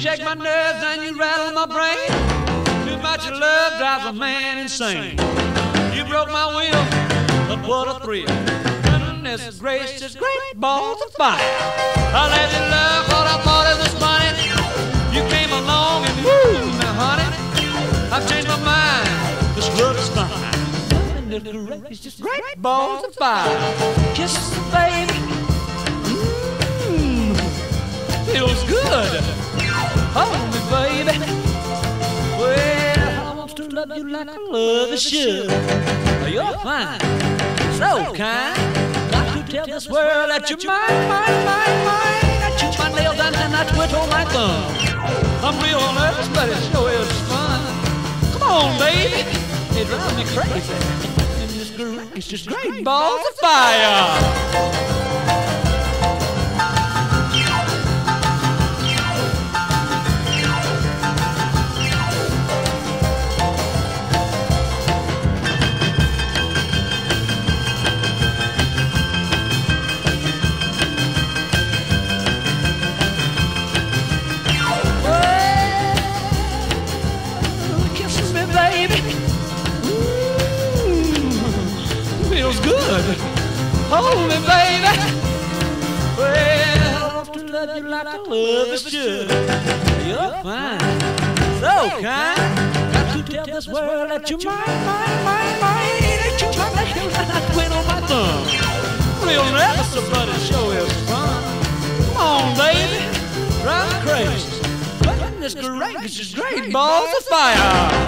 shake my nerves and you rattle my brain. Too much love drives a man insane. You broke my will, but what a thrill. Goodness gracious, great balls of fire. I let you love what I thought it was funny. You came along and woo, now honey, I've changed my mind. This love is fine. It's just great balls of fire. Kisses, baby. Mmm, feels good. Hold me, baby. Well, I want to love you like I love a should. You're fine, so kind. Got to tell this world that you're mine. I chew my nails and I twiddle my thumb. I'm real nervous, but it sure is fun. Come on, baby. It drives me crazy. It's just great balls of fire. Hold me, baby. Well, I want to love you like I love a should. You're fine, so kind. Got to tell this world that you're mine. That you're mine, and I twiddle my thumb. Real nervous, but it sure is fun. Come on, baby, drive me crazy. Goodness gracious, great balls of fire.